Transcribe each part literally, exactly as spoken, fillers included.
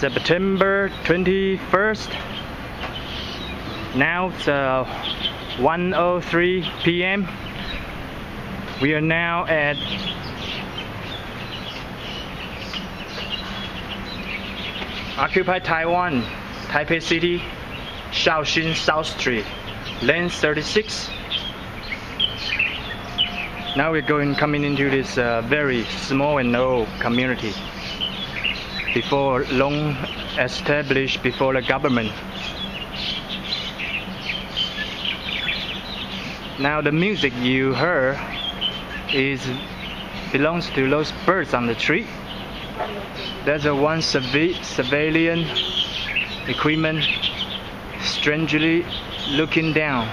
September twenty-first. Now it's uh, one oh three p m We are now at Occupy Taiwan, Taipei City, Shaoxing South Street, Lane thirty-six. Now we're going coming into this uh, very small and old community. Before long established before the government. Now the music you heard is belongs to those birds on the tree. There's a one surve civilian equipment strangely looking down.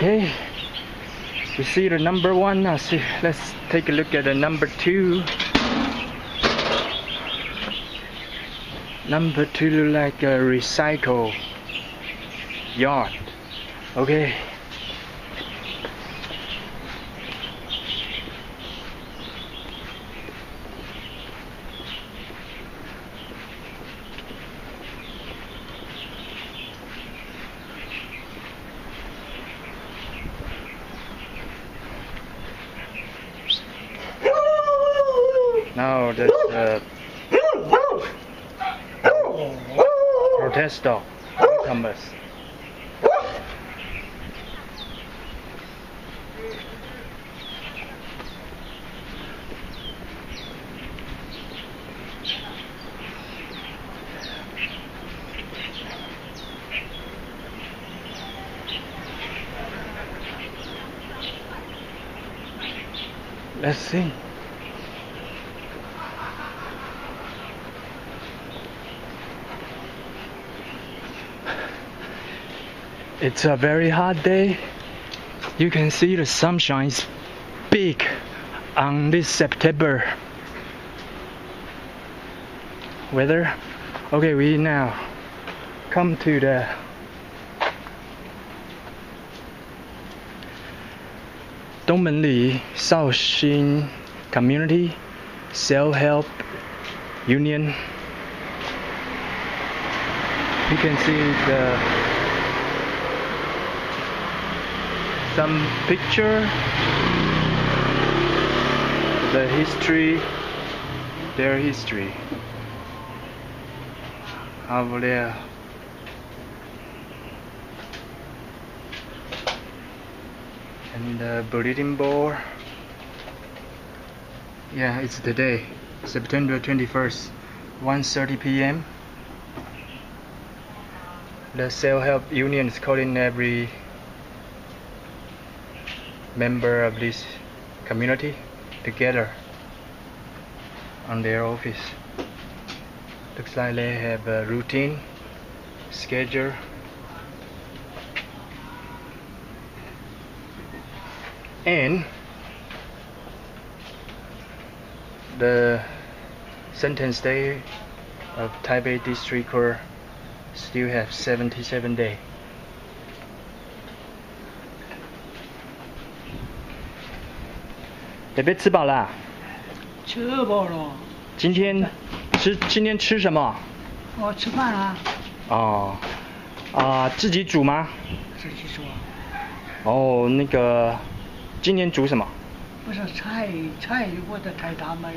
Okay, we see the number one. Now see, let's take a look at the number two. Number two look like a recycle yard. Okay. Now there's a protest dog, newcomers. Let's see. It's a very hot day. You can see the sunshine is big on this September weather. Okay, we now come to the Dongmenli ShouXing Community Self Help Union. You can see the some picture, the history, their history over there. And the bulletin board. Yeah, it's the day, September twenty-first, one thirty p m The self-help union is calling every member of this community together on their office. Looks like they have a routine schedule. And the sentence day of Taipei District Court still have seventy-seven days.北北吃饱了？吃饱了。今天吃今天吃什么？我吃饭了。哦，啊、呃，自己煮吗？自己煮。哦，那个，今天煮什么？不是菜菜，我在台大买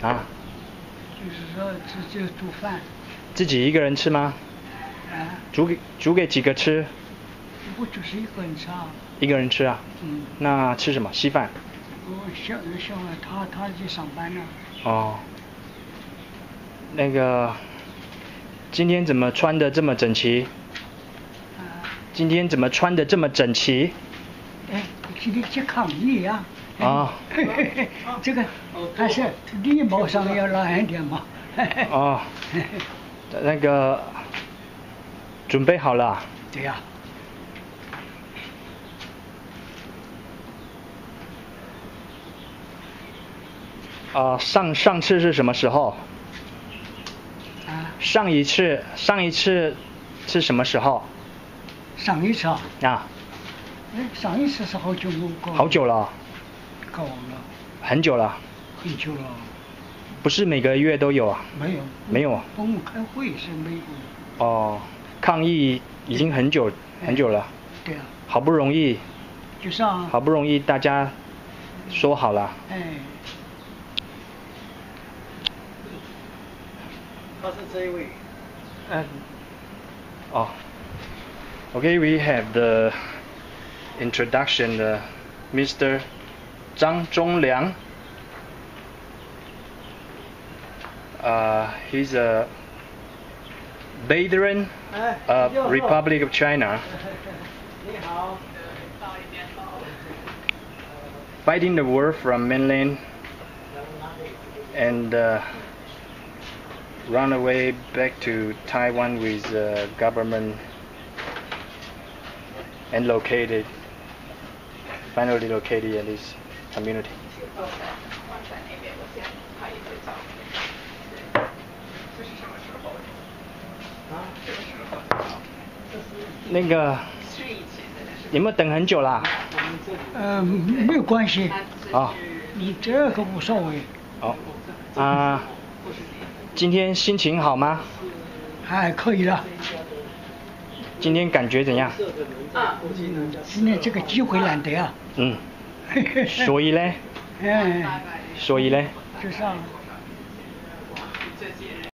的。啊。就是说自己煮饭。自己一个人吃吗？啊。煮给煮给几个吃？我就是一个人吃啊。一个人吃啊？嗯。那吃什么？稀饭。 小小他他去上班了。哦，那个，今天怎么穿的这么整齐？啊、今天怎么穿的这么整齐？哎，今天去抗议呀、啊。啊、哦。这个还是礼貌上要让人点嘛。哦。那个，准备好了。对呀、啊。 呃，上上次是什么时候？啊、上一次上一次是什么时候？上一次啊？啊。哎，上一次是好久没搞。好久了。搞了。很久了。很久了。不是每个月都有啊？没有。没有。我们开会是没有。哦，抗议已经很久很久了。对啊。好不容易。就是啊。好不容易大家说好了。哎。 他是这一位。嗯。哦。Okay, we have the introduction. Uh, Mister Zhang Zhongliang. Uh, he's a veteran of uh, Republic of China. Fighting the war from mainland and. Uh, run away back to Taiwan with uh, government and located, finally located in this community. Nigga, 有没有等很久啦？嗯，没有关系。啊。你这个无所谓。哦。啊。 今天心情好吗？还可以了。今天感觉怎样？嗯，今天这个机会难得啊。嗯。所以嘞？嗯。所以嘞？就是啊。